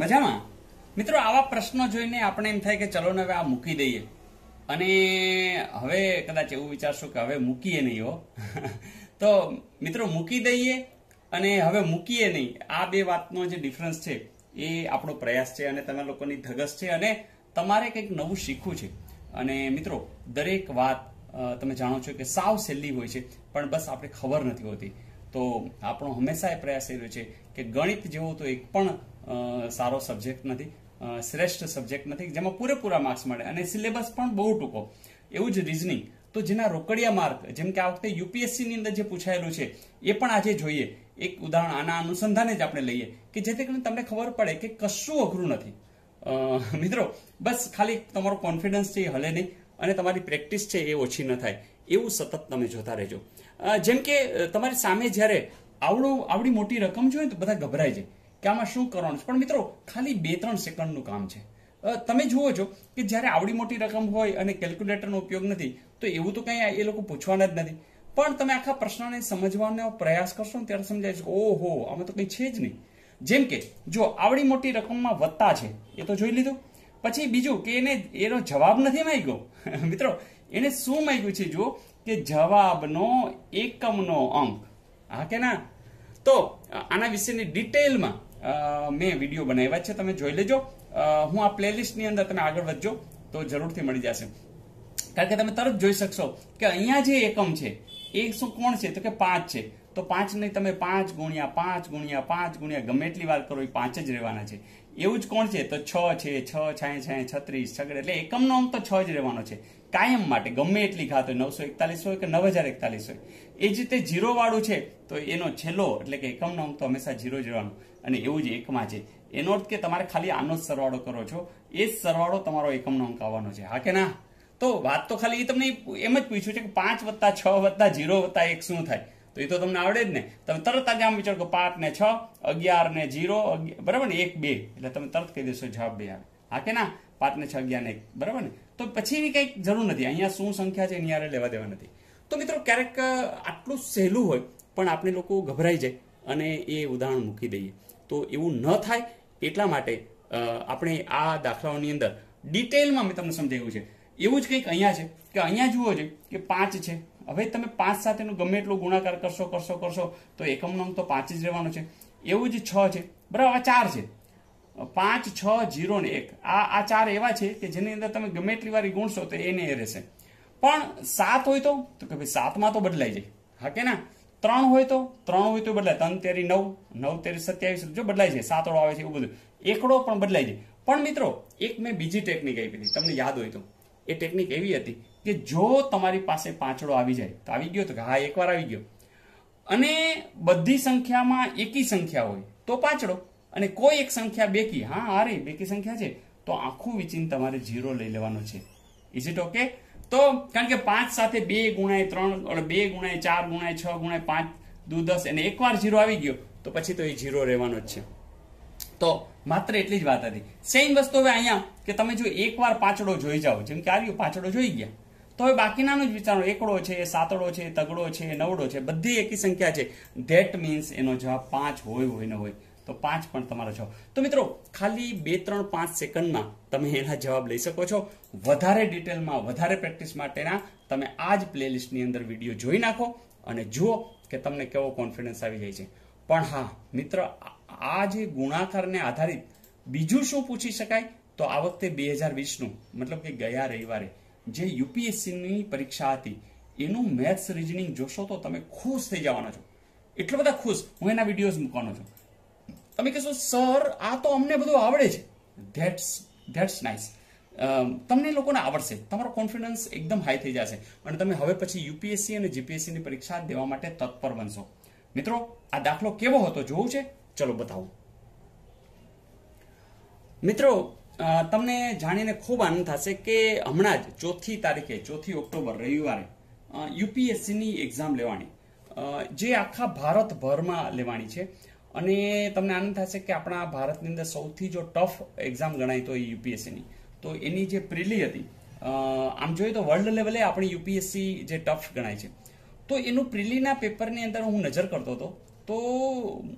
મજામાં મિત્રો, આવા પ્રશ્નો જોઈને આપણે એમ થાય કે ચલો ને હવે આ મૂકી દઈએ, અને હવે કદાચ એવું વિચારશું કે હવે મૂકીએ નહીં હો તો મિત્રો મૂકી દઈએ અને હવે મૂકીએ નહીં, આ બે વાતનો જે ડિફરન્સ છે એ આપણો પ્રયાસ છે અને તમારા લોકોની ધગશ છે અને તમારે કંઈક નવું શીખવું છે. અને મિત્રો દરેક વાત તમે જાણો છો કે સાવ સહેલી હોય છે પણ બસ આપણે ખબર નથી હોતી, તો આપણો હંમેશા એ પ્રયાસ એ રહ્યો છે કે ગણિત જેવો તો એક પણ સારો સબ્જેક્ટ નથી, શ્રેષ્ઠ સબ્જેક્ટ નથી જેમાં પૂરેપૂરા માર્ક્સ મળે અને સિલેબસ પણ બહુ ટૂંકો. એવું જ રીઝનિંગ તો જેના રોકડિયા માર્ક જેમ કે આ વખતે યુપીએસસીની અંદર જે પૂછાયેલું છે એ પણ આજે જોઈએ. એક ઉદાહરણ આના અનુસંધાને જ આપણે લઈએ કે જેથી કરીને તમને ખબર પડે કે કશું અઘરું નથી. મિત્રો બસ ખાલી તમારો કોન્ફિડન્સ છે એ હલે નહીં અને તમારી પ્રેક્ટિસ છે એ ઓછી ન થાય એવું સતત તમે જોતા રહેજો. જેમ કે તમારી સામે જ્યારે આવડી મોટી રકમ જોઈએ તો બધા ગભરાય છે કે આમાં શું કરવાનું, પણ મિત્રો ખાલી 2-3 સેકન્ડનું કામ છે. તમે જુઓ છો કે જ્યારે આવડી મોટી રકમ હોય અને કેલ્ક્યુલેટરનો ઉપયોગ નથી તો એવું તો કંઈ એ લોકો પૂછવાના જ નથી, પણ તમે આખા પ્રશ્નને સમજવાનો પ્રયાસ કરશો ત્યારે સમજાય છે ઓહો આમાં તો કંઈ છે જ નહીં. જેમ કે જો આવડી મોટી રકમમાં વત્તા છે એ તો જોઈ લીધું, પછી બીજું કે એનો જવાબ નથી માંગ્યો. મિત્રો એને શું માંગ્યું છે જુઓ કે જવાબનો એકમનો અંક, હા કે ના. તો આના વિશેની ડિટેલમાં મેં વિડીયો બનાવ્યા છે, તમે જોઈ લેજો. હું આ પ્લેલિસ્ટની અંદર તમે આગળ વધજો તો જરૂરથી મળી જશે, કારણ કે તમે તરત જોઈ શકશો કે અહીંયા જે એકમ છે એ શું કોણ છે, તો કે 5 છે. તો 5 નહીં, તમે 5 ગુણ્યા 5 ગમે એટલી વાર કરો એ 5 જ રહેવાના છે. એવું જ કોણ છે તો 6 છે, 6 × 6 = 36, એટલે એકમનો અંક તો 6 જ રહેવાનો છે કાયમ માટે, ગમે એટલી ઘાત હોય 941 હોય કે 9041 હોય. એ જ રીતે 0 વાળું છે તો એનો છેલ્લો એટલે કે એકમનો અંક તો હંમેશા 0 જ રહેવાનો, અને એવું જ એકમાં છે એનો અર્થ કે તમારે ખાલી આનો જ સરવાળો કરો છો, એ જ સરવાળો તમારો એકમનો અંક આવવાનો છે, હા કે ના. તો વાત તો ખાલી એ તમને એમ જ પૂછ્યું છે કે 5 + 6 + 0 + 1 શું થાય, તો એ તો તમને આવડે જ ને. તમે તરત આજે આમ વિચારો કે 5 ને 6 11 ને 0 બરાબર ને 1 2, એટલે તમે તરત કહી દેશો જવાબ 2 આવે, હા કે ના. 5 ને 6 11 ને 1 બરાબર ને. તો પછી કંઈક જરૂર નથી, અહીંયા શું સંખ્યા છે એની હારે લેવા દેવા નથી. તો મિત્રો ક્યારેક આટલું સહેલું હોય પણ આપણે લોકો ગભરાઈ જાય અને એ ઉદાહરણ મૂકી દઈએ, તો એવું ન થાય એટલા માટે આપણે આ દાખલાઓની અંદર ડિટેલમાં મેં તમને સમજાવ્યું છે. એવું જ કંઈક અહીંયા છે કે અહીંયા જુઓ છે કે 5 છે, હવે તમે 5 સાથેનો ગમે એટલો ગુણાકાર કરશો તો એકમનો અંક તો 5 જ રહેવાનો છે. એવું જ 6 છે બરાબર, આ 4 છે, 5 6 0 1, આ 4 એવા છે કે જેની અંદર તમે ગમે એટલી વાર ગુણશો તો એને એ રહેશે. પણ 7 હોય તો કે ભાઈ 7માં તો બદલાઈ જાય, હા કે ના. 3 હોય તો બદલાય, 3 × 9 = 9 9 × 3 = 27, જો બદલાય છે, સાતડો આવે છે એવું બધું, એકડો પણ બદલાઈ જાય. પણ મિત્રો એક મેં બીજી ટેકનિક આપી હતી, તમને યાદ હોય તો એ ટેકનિક એવી હતી કે જો તમારી પાસે પાંચડો આવી જાય તો આવી ગયો, તો હા એકવાર આવી ગયો, અને બધી સંખ્યામાં એકી સંખ્યા હોય તો પાંચડો, અને કોઈ એક સંખ્યા બેકી, હા અરે બેકી સંખ્યા છે તો આખું વિચિન તમારે 0 લઈ લેવાનો છે. Is it okay? તો કારણ કે 5 સાથે 2 × 3 2 × 4 × 6 × 5 × 10 અને એકવાર 0 આવી ગયો તો પછી તો એ 0 રહેવાનો જ છે. તો માત્ર એટલી જ વાત હતી. સેમ વસ્તુ હવે અહીંયા કે તમે જો એકવાર પાંચડો જોઈ જાઓ, જેમ કે આવ્યું પાંચડો જોઈ ગયા, તો હવે બાકીનાનું જ વિચારો, એકડો છે, સાતડો છે, તગડો છે, નવડો છે, બધી એકી સંખ્યા છે, ધેટ મીન્સ એનો જવાબ 5 હોય ન હોય તો 5 પણ તમારો જવાબ. તો મિત્રો ખાલી 2 3 5 સેકન્ડમાં તમે એના જવાબ લઈ શકો છો. વધારે ડિટેલમાં વધારે પ્રેક્ટિસ માટેના તમે આ જ પ્લેલિસ્ટની અંદર વિડીયો જોઈ નાખો અને જુઓ કે તમને કેવો કોન્ફિડન્સ આવી જાય છે. પણ હા મિત્ર, આ જે ગુણાકારને આધારિત બીજું શું પૂછી શકાય, તો આ વખતે 2020નું મતલબ કે ગયા રવિવારે જે યુપીએસસીની પરીક્ષા હતી એનું મેથ્સ રીઝનિંગ જોશો તો તમે ખુશ થઈ જવાના છો, એટલા બધા ખુશ. હું એના વિડીયોઝ મૂકવાનો છું. તમે કહેશો સર આ તો અમને બધું આવડે છે, ધેટ્સ નાઇસ. તમને લોકોને આવડશે, તમારો કોન્ફિડન્સ એકદમ હાઈ થઈ જશે અને તમે હવે પછી યુપીએસસી અને જીપીએસસીની પરીક્ષા દેવા માટે તત્પર બનશો. મિત્રો આ દાખલો કેવો હતો જોવું છે, ચલો બતાવું. મિત્રો તમને જાણીને ખૂબ આનંદ થશે કે હમણાં જ 4 ઓક્ટોબર રવિવારે યુપીએસસીની એક્ઝામ લેવાની, જે આખા ભારતભરમાં લેવાની છે. અને તમને આનંદ થશે કે આપણા ભારતની અંદર સૌથી જો ટફ એક્ઝામ ગણાય તો એ યુપીએસસીની. તો એની જે પ્રિલી હતી, આમ જોઈએ તો વર્લ્ડ લેવલે આપણી યુપીએસસી જે ટફ ગણાય છે, તો એનું પ્રિલીના પેપરની અંદર હું નજર કરતો હતો તો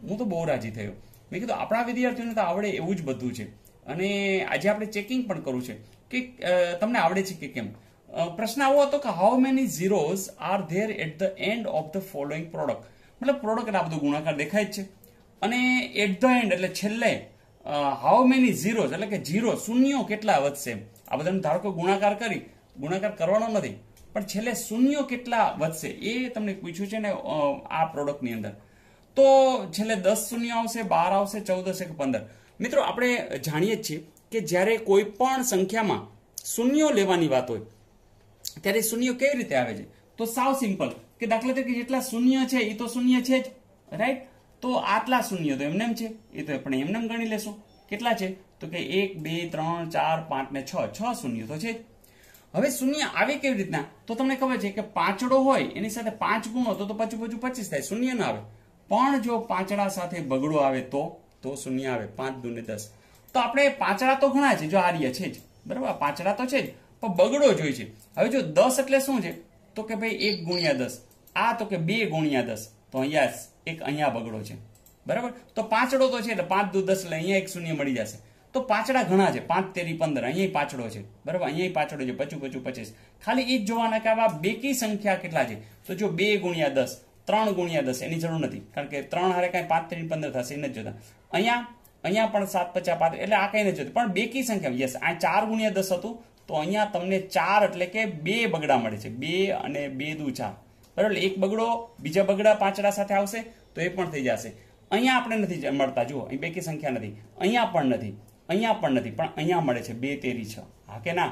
હું તો બહુ રાજી થયો मैं कीधुं अपना विद्यार्थीओने तो आवडे एवुं ज बधुं छे अने आजे आपणे चेकिंग पण करूं छे के तमने आवडे छे के केम। प्रश्न आवो हतो के how many zeros are there at the end of the following product, मतलब प्रोडक्ट आ बधुं गुणाकार देखाय छे अने एट ध एंड एटले छेल्ले हाउ मेनी झीरोज एटले के झीरो शून्यो केटला वधशे आ बधानो धारो के गुणाकार करी गुणाकार करवानो नथी पण छेल्ले शून्यो केटला वधशे ए तमने पूछ्युं छे ने आ प्रोडक्ट नी अंदर तो छेल्ले 10 शून्य आवशे 12 आवशे 14 से 15। मित्रों आपणे जाणीए छीए के ज्यारे कोई पण संख्यामां शून्यो लेवानी वात होय त्यारे शून्यो केवी रीते आवे छे तो साव सिंपल के दाखला तरीके जेटला शून्य छे ई तो शून्य छे ज राइट, तो आटला शून्य तो एमनेम छे ई तो आपण एमनेम गणी लेशुं केटला छे तो के 1 2 3 4 5 ने 6 6 शून्य तो छे। हवे शून्य आवे केवी रीतना तो तमने खबर छे के पांचडो होय एनी साथे 5 गुणो तो 25 25 25 थाय शून्य न आवे पण जो पांचड़ा साथे बगड़ो आवे तो शून्य आवे 5 दूने 10 तो आपणे पांचड़ा तो घणा छे जो आर्य छे बराबर पांचड़ा तो छे पण बगड़ो जोई छे। हवे जो 10 एटले शुं छे तो के भाई 1 गुणिया 10 आ तो के 2 गुणिया 10 तो अहींया एक अहींया बगड़ो छे बराबर तो पांचड़ो तो छे एटले 5 दू 10 એટલે अहींया एक शून्य मळी जशे तो पांचड़ा घणा छे 5 तेरी 15 अहींया पांचड़ो छे बराबर अहींया पांचड़ो छे 25 25 25 खाली ई जोवाना के आवा बेकी संख्या केटला छे तो जो 2 गुणिया 10 3 गुणिया 10 एनी जरूर नथी कारण के 3 हारे काई 5 तेरी 15 थशे न जोता अहींया अहींया पण 7 50 5 એટલે આ કઈ ન જોતી પણ બેકી સંખ્યા યસ આ 4 ગુણ્યા 10 હતું તો અહીંયા તમને 4 એટલે કે 2 બગડા મળે છે 2 અને 2 દુ 4 બરાબર એક બગડો બીજા બગડા પાંચડા સાથે આવશે તો એ પણ થઈ જશે। અહીંયા આપણે નથી મળતા જુઓ અહીં બેકી સંખ્યા નથી અહીંયા પણ નથી પણ અહીંયા મળે છે 2 તેરી 6 હા કે ના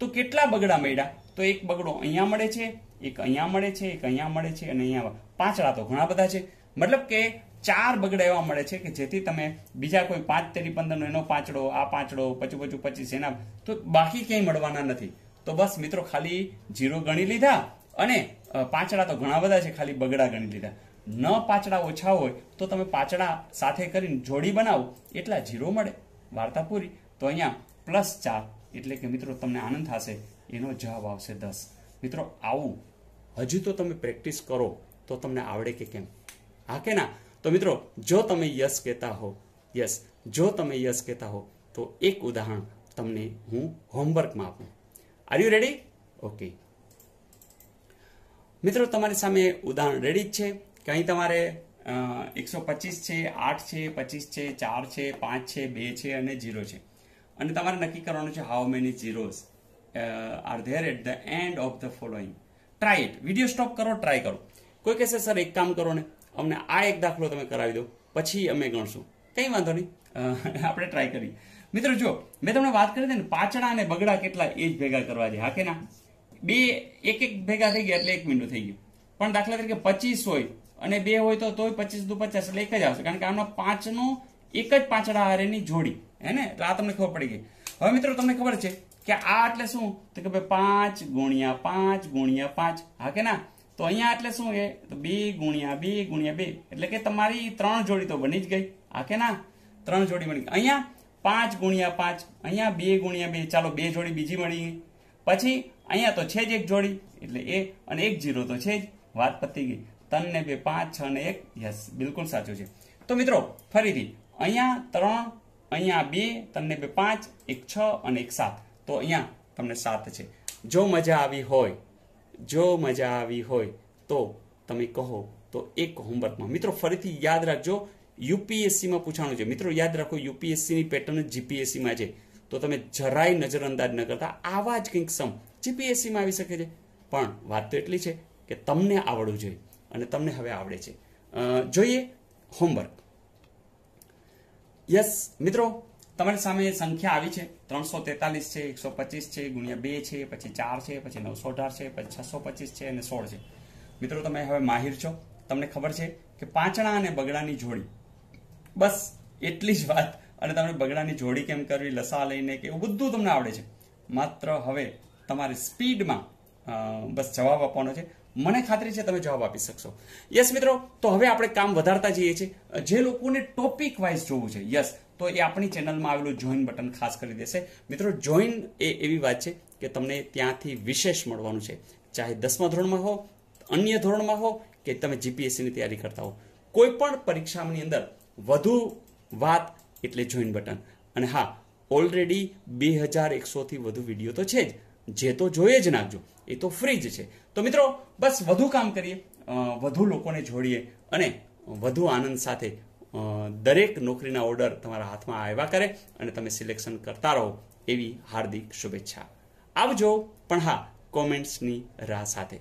તો કેટલા બગડા મળ્યા તો એક બગડો અહીંયા મળે છે એક અહીંયા મળે છે એક અહીંયા મળે છે અને અહીંયા પાંચડા તો ઘણા બધા છે મતલબ કે 4 बगड़ा एवा मळे छे के जेथी तमे बीजा कोई 5 तेरी 15 नो एनो पांचड़ो आ पांचड़ो 25 25 25 एना तो बाकी कई मळवाना नथी। तो बस मित्रों खाली जीरो गणी लीधा अने पांचड़ा तो घणा बधा छे खाली बगड़ा गणी लीधा न पांचड़ा ओछा होय तो तमे पांचड़ा साथे करीने जोड़ी बनावो एटला जीरो मळे वार्ता पूरी। तो अहींया +4 एटले के मित्रों तमने आनंद थशे एनो जवाब आवशे 10। मित्रों आवुं हजी तो तमे प्रेक्टिस करो तो तमने आवडे के केम हा के ना। तो मित्रों जो तमे यस कहता हो तो एक उदाहरण तमने हूँ होमवर्क में आपू। Are you ready? ओके मित्रों तमारी सामे उदाहरण रेडी छे के अहीं तमारे 125 छे 8 छे 25 छे 4 छे 5 छे 2 छे अने 0 छे अने तमारे नक्की करवानुं छे how many zeros are there at the end of the following. Try it, video stop करो, ट्राई करो। कोई कहेशे सर एक काम करो ने अमने आ एक दाखलो तमे करावी दो पछी अमे गणशुं कई वांधो नहीं आपणे ट्राई करीए। मित्रों जो मैं तमने वात करी हती ने पाचड़ा अने बगड़ा केटला ए ज भेगा करवा छे हा के ना बे एक एक भेगा थई गया एटले एक विंडो थई गई पण दाखला तरीके 25 होय अने 2 होय तो 25 दू 50 एटले एक ज आवशे कारण के आमना 5 नो एक ज पाचड़ा हारेनी जोड़ी है ने आ तमने खबर पड़ी गई। हवे मित्रों तमने खबर छे के आ एटले शुं तो के भाई 5 गुणिया 5 गुणिया 5 हा के ना तो अहींया एटले शुं छे तो 2 गुणिया 2 गुणिया 2 एटले के तमारी 3 जोड़ी तो बनी ज गई हा के ना 3 जोड़ी बनी। अहींया 5 गुणिया 5 अहींया 2 गुणिया 2 चालो 2 जोड़ी बीजी मळी पछी अहींया तो छे ज एक जोड़ी एटले ए अने एक जीरो तो छे ज वात पती गई 3 ने 2 5 6 ने 1 यस बिल्कुल साचुं छे। तो मित्रों फरीथी अहींया 3 अहींया 2 3 ने 2 5 1 6 अने 1 7 तो अहींया तमने 7 छे। जो मजा आवी होय तो तमे कहो तो एक होमवर्क में। मित्रों फरीथी याद रखो यूपीएससी में पूछाणुं छे मित्रों याद रखो यूपीएससी नी पेटर्न जीपीएससी में छे तो तमे જરાય नजरअंदाज न करता आवा ज कंईक सम जीपीएससी में आवी शके छे पण वात तो एटली छे के तमने आवडवुं जोईए अने तमने हवे आवडे छे जोईए होमवर्क। यस मित्रों तमारी सामे संख्या आवी छे 343 छे 125 छे गुणिया 2 छे पछी 4 छे पछी 918 छे पछी 625 छे अने 16 छे। मित्रों तमे हवे माहिर छो तमने खबर छे के पांचड़ा अने बगड़ानी जोड़ी बस एटली ज वात अने तमने बगड़ानी जोड़ी केम करवी लसा लईने के एवुं बधुं तमने आवडे छे मात्र हवे तमारे स्पीड मां बस जवाब आपवानो छे। मने खातरी छे तमे जवाब आपी शकशो। यस मित्रों तो हवे आपणे काम वधारता जईए छीए जे लोकोने टॉपिक वाइज जोवुं छे यस तो ये अपनी चेनल में आवेलुं जॉइन बटन खास करी देशे। मित्रों जॉइन ए एवी बात छे के तमने त्यांथी विशेष मळवानुं छे चाहे 10मा धोरण में हो अन्य धोरण में हो के तमे जीपीएससी नी तैयारी करता हो कोईपण परीक्षा अंदर वधु વાત એટલે જોઈન બટન। અને હા, ઓલરેડી 2100 થી વધુ વિડિયો તો છે જ, જે તો જોઈએ જ નાખજો, એ તો ફ્રી જ છે। તો મિત્રો બસ વધુ કામ કરીએ, વધુ લોકોને જોડીએ અને વધુ આનંદ સાથે દરેક નોકરીના ઓર્ડર તમારા હાથમાં આવ્યા કરે અને તમે સિલેક્શન કરતા રહો એવી હાર્દિક શુભેચ્છા। આવજો, પણ હા, કોમેન્ટ્સની રાહ સાથે।